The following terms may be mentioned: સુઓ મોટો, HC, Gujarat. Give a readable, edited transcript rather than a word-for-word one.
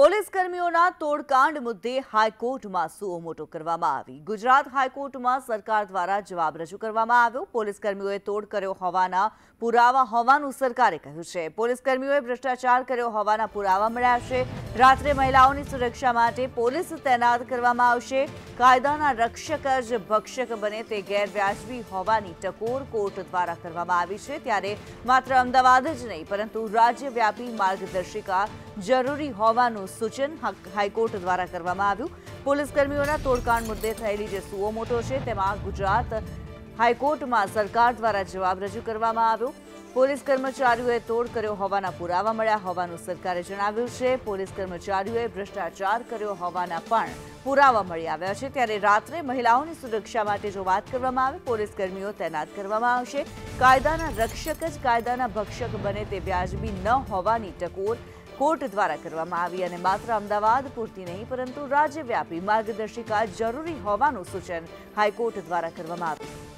પોલીસકર્મીઓના તોડકાંડ મુદ્દે હાઈકોર્ટમાં સુઓ મોટો કરવામાં આવી। ગુજરાત હાઈકોર્ટમાં સરકાર દ્વારા જવાબ રજૂ કરવામાં આવ્યો। પોલીસકર્મીઓએ તોડ કર્યો હોવાના પુરાવા હોવાનું સરકારે કહ્યું છે। પોલીસકર્મીઓએ ભ્રષ્ટાચાર કર્યો હોવાના પુરાવા મળ્યા છે। રાત્રે મહિલાઓની સુરક્ષા માટે પોલીસ તૈનાત કરવામાં આવશે। કાયદાના રક્ષક જ ભક્ષક બને તે ગેરવ્યાજબી હોવાની ટકોર કોર્ટ દ્વારા કરવામાં આવી છે। ત્યારે માત્ર અમદાવાદ જ નહીં પરંતુ રાજ્યવ્યાપી માર્ગદર્શિકા જરૂરી હોવાનું सूचन हाईकोर्ट द्वारा करवामां आव्युं। पोलीसकर्मीओना तोड़कांड मुद्दे थयेली जे सुओ मोटो छे तेमां गुजरात हाईकोर्टमां सरकार द्वारा जवाब रजू करवामां आव्यो। पोलीस कर्मचारीओए तोड़ कर्यो होवाना पुरावा मळ्या होવાનું સરકારે જણાવ્યું છે। પોલીસ કર્મચારીઓએ ભ્રષ્ટાચાર કર્યો હોવાના પણ પુરાવા મળી આવ્યા છે। ત્યારે રાત્રે મહિલાઓની સુરક્ષા માટે જો વાત કરવામાં આવે પોલીસ કર્મીઓ તૈનાત કરવામાં આવશે। કાયદાના રક્ષક જ કાયદાના ભક્ષક બને તે વ્યાજબી ન હોવાની ટકોર कोर्ट द्वारा करवामां आवी अने मात्र अमदावाद पूरती नहीं परंतु राज्यव्यापी मार्गदर्शिका जरूरी होवानुं सूचन हाईकोर्ट द्वारा करवामां आव्युं।